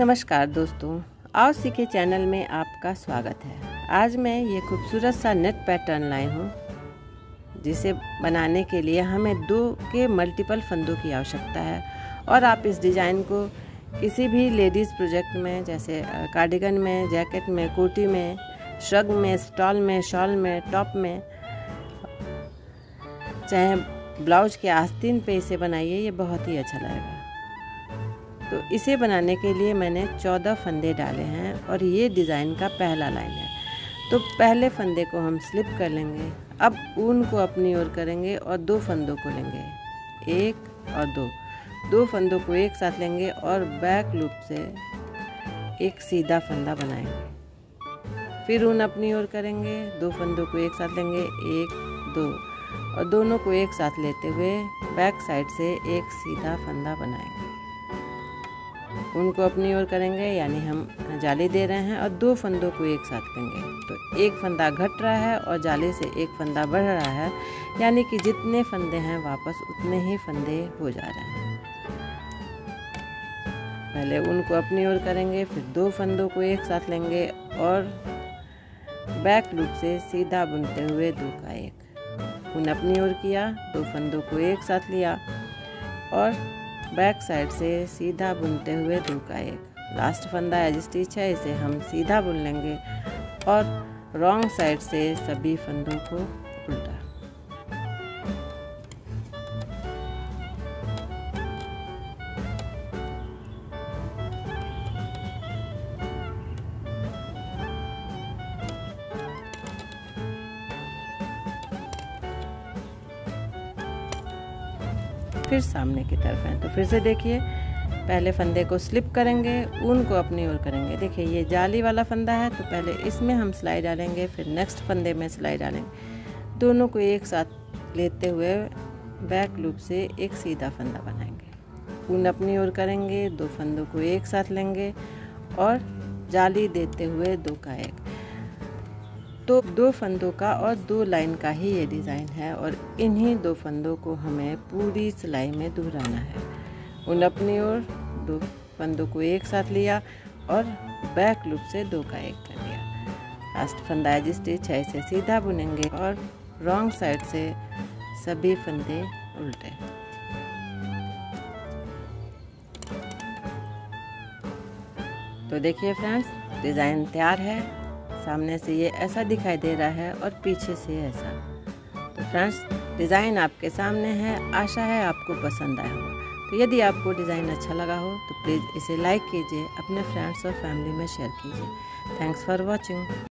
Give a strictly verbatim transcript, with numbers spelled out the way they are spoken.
नमस्कार दोस्तों, आओ सीखे चैनल में आपका स्वागत है। आज मैं ये खूबसूरत सा नेट पैटर्न लाई हूँ, जिसे बनाने के लिए हमें दो के मल्टीपल फंदों की आवश्यकता है। और आप इस डिज़ाइन को किसी भी लेडीज़ प्रोजेक्ट में, जैसे कार्डिगन में, जैकेट में, कोटी में, श्रग में, स्टॉल में, शॉल में, टॉप में, चाहे ब्लाउज के आस्तीन पे इसे बनाइए, ये बहुत ही अच्छा लगेगा। तो इसे बनाने के लिए मैंने चौदह फंदे डाले हैं और ये डिज़ाइन का पहला लाइन है। तो पहले फंदे को हम स्लिप कर लेंगे। अब ऊन को अपनी ओर करेंगे और दो फंदों को लेंगे, एक और दो दो फंदों को एक साथ लेंगे और बैक लूप से एक सीधा फंदा बनाएंगे। फिर ऊन अपनी ओर करेंगे, दो फंदों को एक साथ लेंगे, एक दो, और दोनों को एक साथ लेते हुए बैक साइड से एक सीधा फंदा बनाएंगे। उनको अपनी ओर करेंगे, यानी हम जाली दे रहे हैं, और दो फंदों को एक साथ लेंगे। तो एक फंदा घट रहा है और जाली से एक फंदा बढ़ रहा है, यानी कि जितने फंदे हैं वापस उतने ही फंदे हो जा रहे हैं। पहले उनको अपनी ओर करेंगे, फिर दो फंदों को एक साथ लेंगे और बैक लूप से सीधा बुनते हुए दो का एक। उन अपनी ओर किया, दो फंदों को एक साथ लिया और बैक साइड से सीधा बुनते हुए दो का एक। लास्ट फंदा एज स्टिच है, इसे हम सीधा बुन लेंगे और रॉन्ग साइड से सभी फंदों को उल्टा। फिर सामने की तरफ है, तो फिर से देखिए, पहले फंदे को स्लिप करेंगे, ऊन को अपनी ओर करेंगे। देखिए ये जाली वाला फंदा है, तो पहले इसमें हम सिलाई डालेंगे, फिर नेक्स्ट फंदे में सिलाई डालेंगे। दोनों को एक साथ लेते हुए बैक लूप से एक सीधा फंदा बनाएंगे। ऊन अपनी ओर करेंगे, दो फंदों को एक साथ लेंगे और जाली देते हुए दो का एक। तो दो फंदों का और दो लाइन का ही ये डिज़ाइन है, और इन्हीं दो फंदों को हमें पूरी सिलाई में दोहराना है। उन अपनी ओर, दो फंदों को एक साथ लिया और बैक लूप से दो का एक कर लिया। लास्ट फंदा एज स्टिच है, इसे सीधा बुनेंगे और रॉन्ग साइड से सभी फंदे उल्टे। तो देखिए फ्रेंड्स, डिज़ाइन तैयार है। सामने से ये ऐसा दिखाई दे रहा है और पीछे से ऐसा। तो फ्रेंड्स, डिज़ाइन आपके सामने है। आशा है आपको पसंद आया होगा। तो यदि आपको डिज़ाइन अच्छा लगा हो तो प्लीज़ इसे लाइक कीजिए, अपने फ्रेंड्स और फैमिली में शेयर कीजिए। Thanks for watching.